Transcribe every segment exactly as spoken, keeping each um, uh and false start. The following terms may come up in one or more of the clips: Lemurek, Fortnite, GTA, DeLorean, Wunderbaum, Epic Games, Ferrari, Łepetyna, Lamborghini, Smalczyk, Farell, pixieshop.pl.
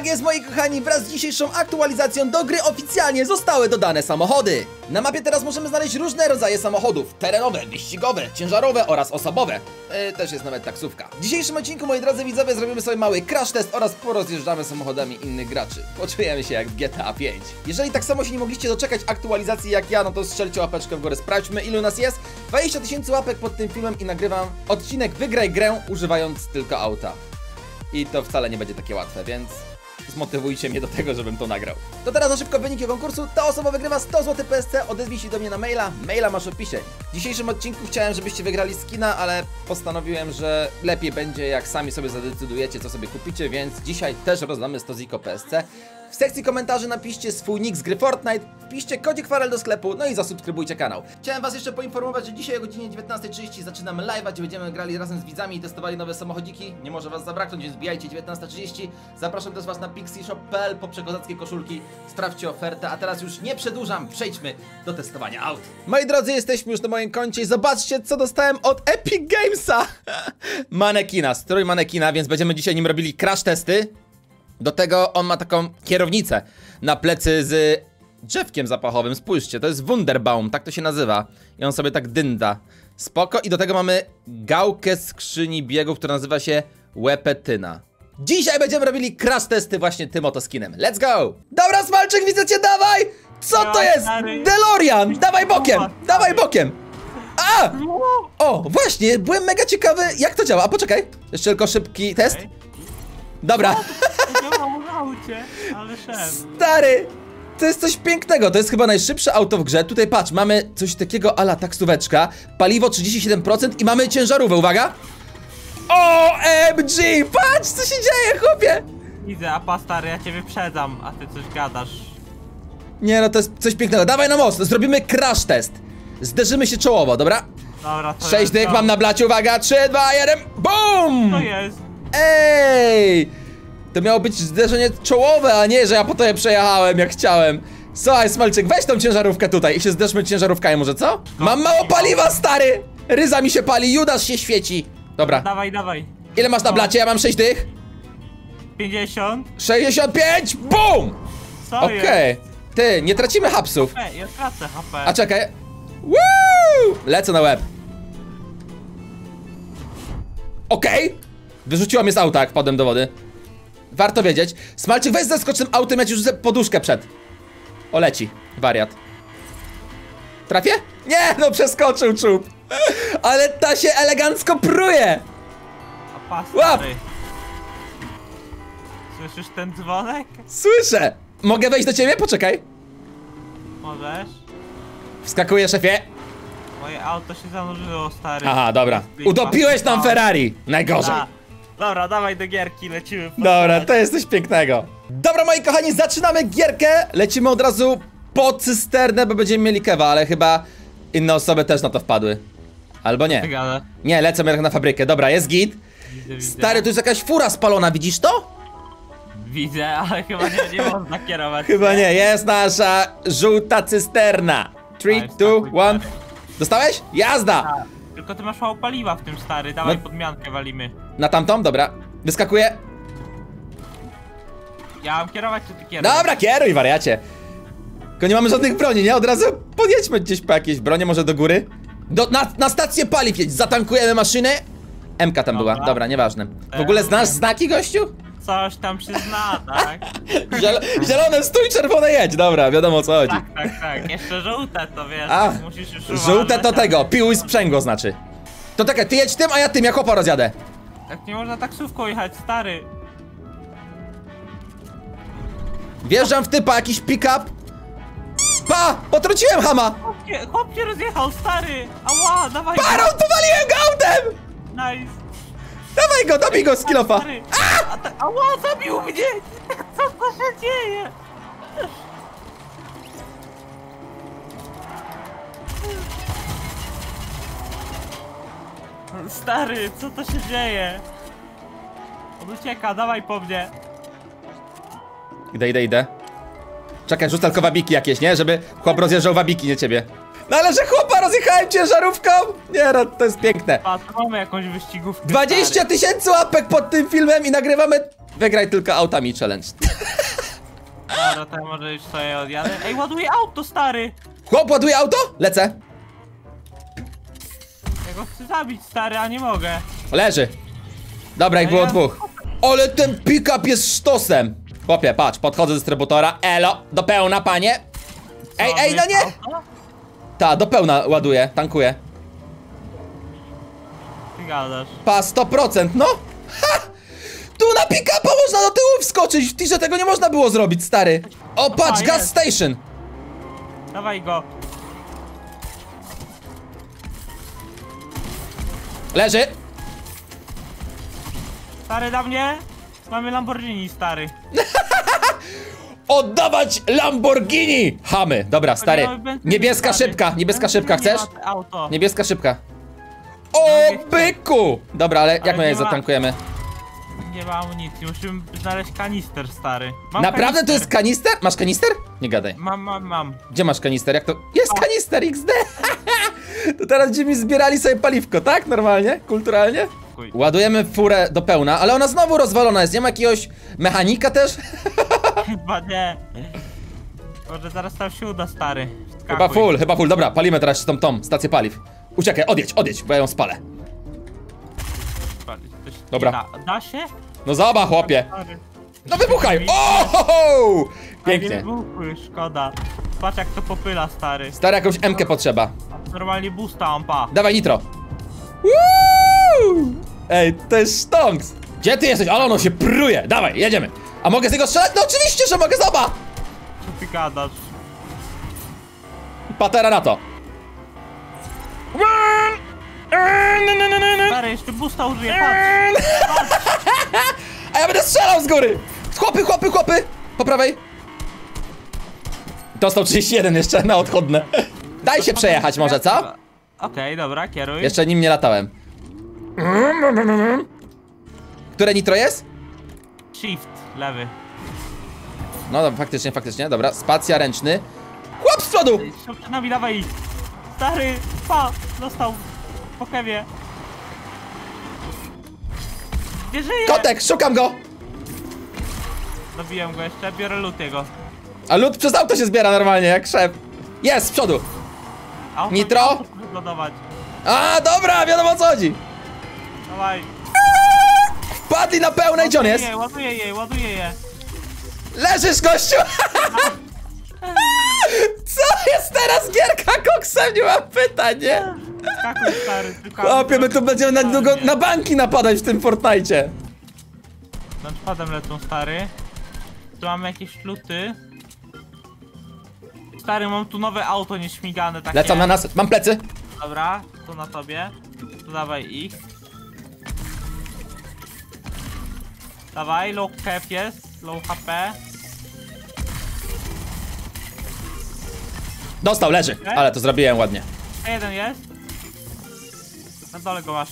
Tak jest, moi kochani, wraz z dzisiejszą aktualizacją do gry oficjalnie zostały dodane samochody. Na mapie teraz możemy znaleźć różne rodzaje samochodów. Terenowe, wyścigowe, ciężarowe oraz osobowe. Yy, też jest nawet taksówka. W dzisiejszym odcinku, moi drodzy widzowie, zrobimy sobie mały crash test oraz porozjeżdżamy samochodami innych graczy. Poczujemy się jak w G T A pięć. Jeżeli tak samo się nie mogliście doczekać aktualizacji jak ja, no to strzelcie łapeczkę w górę. Sprawdźmy, ilu nas jest. dwadzieścia tysięcy łapek pod tym filmem i nagrywam odcinek Wygraj grę używając tylko auta. I to wcale nie będzie takie łatwe, więc zmotywujcie mnie do tego, żebym to nagrał. To teraz na szybko wyniki konkursu. Ta osoba wygrywa sto złotych P S C, odezwij się do mnie na maila, maila masz w opisie. W dzisiejszym odcinku chciałem, żebyście wygrali skina, ale postanowiłem, że lepiej będzie, jak sami sobie zadecydujecie, co sobie kupicie, więc dzisiaj też rozdamy sto ziko P S C. W sekcji komentarzy napiszcie swój nick z gry Fortnite, wpiszcie kodzik Farell do sklepu, no i zasubskrybujcie kanał. Chciałem was jeszcze poinformować, że dzisiaj o godzinie dziewiętnastej trzydzieści zaczynamy live'a, gdzie będziemy grali razem z widzami i testowali nowe samochodziki. Nie może was zabraknąć, więc wbijajcie dziewiętnasta trzydzieści. Zapraszam też was na pixieshop kropka p l po przekozackie koszulki, sprawdźcie ofertę, a teraz już nie przedłużam, przejdźmy do testowania aut. Moi drodzy, jesteśmy już na moim koncie i zobaczcie, co dostałem od Epic Gamesa. Manekina, strój manekina, więc będziemy dzisiaj nim robili crash testy. Do tego on ma taką kierownicę na plecy z drzewkiem zapachowym, spójrzcie, to jest Wunderbaum, tak to się nazywa. I on sobie tak dynda. Spoko, i do tego mamy gałkę skrzyni biegów, która nazywa się Łepetyna. Dzisiaj będziemy robili crash testy właśnie tym oto skinem, let's go! Dobra Smalczyk, widzę cię, dawaj! Co to jest? DeLorean, dawaj bokiem, dawaj bokiem! A! O, właśnie, byłem mega ciekawy jak to działa, a poczekaj, jeszcze tylko szybki test. Dobra. Ale stary, to jest coś pięknego, to jest chyba najszybsze auto w grze. Tutaj patrz, mamy coś takiego ala taksóweczka. Paliwo trzydzieści siedem procent i mamy ciężarówkę, uwaga. O M G, patrz co się dzieje, chłopie. Widzę, apa stary, ja cię wyprzedzam, a ty coś gadasz. Nie no, to jest coś pięknego, dawaj na most, zrobimy crash test. Zderzymy się czołowo, dobra? Dobra, to sześć dyk mam na blacie, uwaga, trzy, dwa, jeden, BOOM! To jest. Ej! To miało być zderzenie czołowe, a nie, że ja po to je przejechałem jak chciałem. Słuchaj Smalczyk, weź tą ciężarówkę tutaj i się zderzmy ciężarówkami może, co? Mam mało paliwa, stary! Ryza mi się pali, Judasz się świeci. Dobra. Dawaj, dawaj. Ile masz na blacie? Ja mam sześć tych. pięćdziesiąt. sześćdziesiąt pięć! BUM! Okej. Ty, nie tracimy hapsów. Ej, ja tracę H P. A czekaj. Woo! Lecę na łeb. Okej. Okay. Wyrzuciła mnie z auta, jak wpadłem do wody. Warto wiedzieć. Smalczyk, weź zaskocz tym autem, ja ci już poduszkę przed. O, leci. Wariat. Trafię? Nie, no przeskoczył czub. Ale ta się elegancko pruje. Apa, łap! Słyszysz ten dzwonek? Słyszę. Mogę wejść do ciebie? Poczekaj. Możesz. Wskakuję, szefie. Moje auto się zanurzyło, stary. Aha, dobra. Utopiłeś nam Ferrari. Najgorzej. Da. Dobra, dawaj do gierki, lecimy. Dobra, to jest coś pięknego. Dobra, moi kochani, zaczynamy gierkę. Lecimy od razu po cysternę, bo będziemy mieli kewa, ale chyba inne osoby też na to wpadły. Albo nie. Nie, lecę jak na fabrykę. Dobra, jest git. Stary, tu jest jakaś fura spalona, widzisz to? Widzę, ale chyba nie, nie można kierować. Chyba nie, jest nasza żółta cysterna. trzy, dwa, jeden. Dostałeś? Jazda! Tylko ty masz mało paliwa w tym, stary, dawaj no. Podmiankę walimy. Na tamtą? Dobra. Wyskakuję. Ja mam kierować, czy ty kieruj? Dobra, kieruj, wariacie. Tylko nie mamy żadnych broni, nie? Od razu podjedźmy gdzieś po jakieś bronie, może do góry. Do, na, na stację paliw jedź, zatankujemy maszynę. Emka tam dobra. Była, dobra, nieważne. W ogóle znasz znaki, gościu? Coś tam się zna, tak? Ziel zielone stój, czerwone jedź, dobra, wiadomo o co chodzi. Tak, tak, tak, jeszcze żółte to wiesz, a, musisz już uważać. Żółte to tego, piłuj sprzęgło znaczy. To tak, ty jedź tym, a ja tym, ja chłopa rozjadę. Tak nie można taksówką jechać, stary. Wjeżdżam w typa, jakiś pick-up. Pa! Potrąciłem hama! Chłop się rozjechał, stary! Ała, dawaj go! Parą, powaliłem go autem! Nice. Dawaj go, dobij go z kilofa! Ała, zabił mnie! Co to się dzieje? Stary, co to się dzieje? On ucieka, dawaj po mnie. Idę, idę, idę. Czekaj, rzucę tylko wabiki jakieś, nie? Żeby chłop rozjeżdżał wabiki, nie ciebie. No ale że chłopa rozjechałem ciężarówką! Nie no, to jest piękne. A, to mamy jakąś wyścigówkę. dwadzieścia tysięcy łapek pod tym filmem i nagrywamy Wygraj tylko autami challenge. Dobra, to ja może już sobie odjadę. Ej, ładuje auto, stary! Chłop, ładuje auto? Lecę. Ja go chcę zabić, stary, a nie mogę. Leży. Dobra, ich było dwóch. Ale ten pick-up jest sztosem. Chłopie, patrz, podchodzę do dystrybutora. Elo, do pełna, panie. Ej, ej, no nie! Ta, do pełna ładuję, tankuję. Ty gadasz. Pa, sto procent, no! Ha! Tu na pick-upa można do tyłu wskoczyć! W tirze tego nie można było zrobić, stary! O, patrz, gas station! Dawaj go! Leży! Stary, dla mnie? Mamy Lamborghini, stary. Oddawać Lamborghini! Chamy, dobra, stary. Niebieska szybka, niebieska szybka, chcesz? Niebieska szybka. O, byku! Dobra, ale jak my je zatankujemy? Nie ma amunicji, musimy znaleźć kanister, stary. Mam Naprawdę kanister. To jest kanister? Masz kanister? Nie gadaj. Mam, mam, mam. Gdzie masz kanister? Jak to? Jest o. Kanister iks de! To teraz gdzie mi zbierali sobie paliwko, tak? Normalnie? Kulturalnie? Kuj. Ładujemy furę do pełna, ale ona znowu rozwalona jest. Nie ma jakiegoś mechanika też? Chyba nie. Może zaraz tam się uda, stary. Wskakuj. Chyba full, chyba full. Dobra, palimy teraz tą tą stację paliw. Uciekaj, odjedź, odjedź, bo ja ją spalę. Dobra. Da. da się? No zaba, chłopie. No wybuchaj! Ohoho! Pięknie. Wybuchły, szkoda. Patrz jak to popyla, stary. Stary, jakąś emkę potrzeba. Normalnie boosta mam, pa. Dawaj nitro. Woo! Ej, to jest sztonks. Gdzie ty jesteś? Ale ono się pruje. Dawaj, jedziemy. A mogę z niego strzelać? No oczywiście, że mogę, zaba! Co ty gadasz? Patera na to. Stary, jeszcze busta użyję, patrz. Patrz. A ja będę strzelał z góry. Chłopy, chłopy, chłopy. Po prawej. Dostał trzydzieści jeden jeszcze na odchodne. Daj się przejechać może, co? Okej, okay, dobra, kieruj. Jeszcze nim nie latałem. Które nitro jest? Shift, lewy. No dobra, faktycznie, faktycznie, dobra. Spacja, ręczny. Chłop z przodu! Szybciej, dawaj. Stary, pa, dostał. Po kewie. Nie żyje. Kotek, szukam go! Dobiłem go jeszcze, biorę loot jego. A loot przez auto się zbiera normalnie, jak szef. Jest, z przodu! Auto, nitro! Auto A, dobra, wiadomo o co chodzi! Dawaj. Padli na pełnej, gdzie on jest? Je, ładuję je, ładuję je. Leżysz, gościu! Co jest teraz gierka koksem? Nie mam pytań, nie? Skakuj, stary, chłopie, my tu będziemy na długo na banki napadać w tym Fortnite'cie. Napadem lecą, stary. Tu mamy jakieś luty. Stary, mam tu nowe auto nieśmigane takie. Lecą na nas, mam plecy. Dobra, tu na tobie. Tu dawaj ich. Dawaj, low cap jest, low H P. Dostał, leży, ale to zrobiłem ładnie. A jeden jest. Na dole go masz.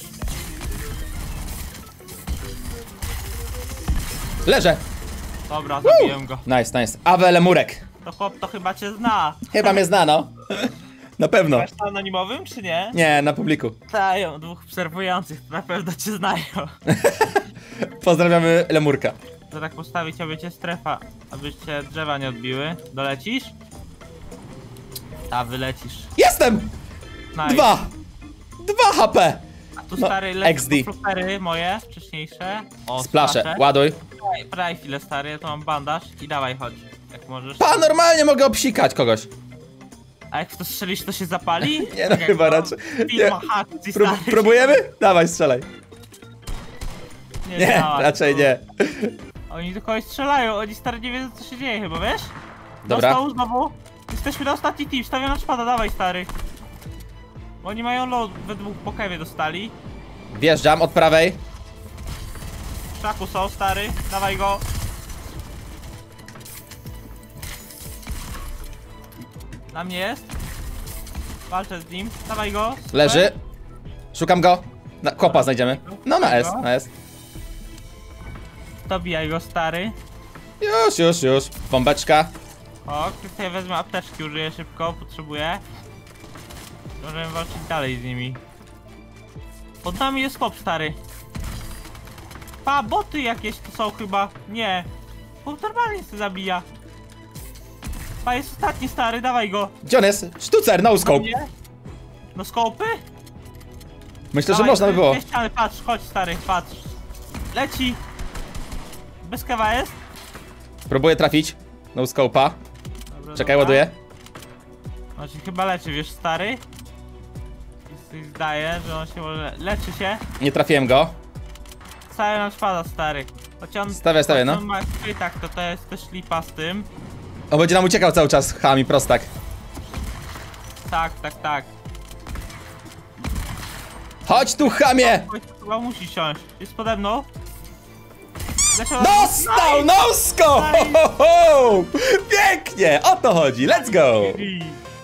Leżę. Dobra, zabiłem go. Nice, nice. Awe Lemurek. To chłop to chyba cię zna. Chyba mnie zna, no. Na pewno. Masz na anonimowym, czy nie? Nie, na publiku. Dają dwóch obserwujących, na pewno cię znają. Pozdrawiamy Lemurka. To tak postawić, aby cię strefa, aby cię drzewa nie odbiły. Dolecisz? A, wylecisz. Jestem! Nice. Dwa! Dwa H P! A tu stary, no, X D. Flopery moje, wcześniejsze. O, splasze, splasze. Ładuj. Podaj chwilę, stary, ja tu mam bandaż i dawaj, chodź, jak możesz. Pa, normalnie mogę obsikać kogoś. A jak w to strzelisz, to się zapali? Nie, no tak chyba raczej. Nie. Hakcji, Prób próbujemy? Dawaj, strzelaj. Nie, nie dała, raczej tu. Nie. Oni do kogoś strzelają, oni stary nie wiedzą, co się dzieje chyba, wiesz? Dobra. Dostał znowu. Jesteśmy na ostatni team, stawiam na szpada, dawaj, stary. Oni mają load, we dwóch po kewie dostali. Wjeżdżam od prawej. W krzaku są, stary, dawaj go. Na mnie jest. Walczę z nim, dawaj go. Super. Leży. Szukam go. Na, kopa znajdziemy. No na S, na S. Dobijaj go, stary. Już, już, już. Bombeczka. O, tutaj wezmę apteczki, użyję szybko, potrzebuję. Możemy walczyć dalej z nimi. Pod nami jest chłop, stary. Pa, boty jakieś tu są chyba. Nie. Bo normalnie się zabija. Pa, jest ostatni stary, dawaj go. Gdzie on jest? Sztucer, no scope. No, no skopy? Myślę, dawaj, że można by było. Ale patrz, chodź stary, patrz. Leci. Bez kawa jest. Próbuję trafić. No scope'a. Czekaj, dobra. Ładuję. On się chyba leczy, wiesz stary. I zdaje, że on się może... Leczy się. Nie trafiłem go. Cały nam spada stary. Choć on, stawiaj, stawiaj, no. On ma chwytak, to to jest też lipa z tym. On będzie nam uciekał cały czas, chami, prostak. Tak, tak, tak. Chodź tu, chamie! Chodź, chyba musi siąść. Jest pode mną. Dostał! Nosko! Pięknie! O to chodzi! Let's go!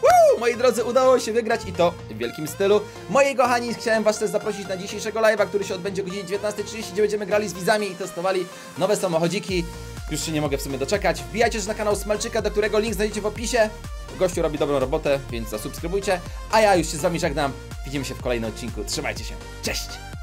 Woo! Moi drodzy, udało się wygrać i to w wielkim stylu. Moi kochani, chciałem was też zaprosić na dzisiejszego live'a, który się odbędzie o godzinie dziewiętnastej trzydzieści, gdzie będziemy grali z widzami i testowali nowe samochodziki. Już się nie mogę w sumie doczekać. Wbijajcie też na kanał Smalczyka, do którego link znajdziecie w opisie. Gościu robi dobrą robotę, więc zasubskrybujcie. A ja już się z wami żegnam. Widzimy się w kolejnym odcinku. Trzymajcie się. Cześć!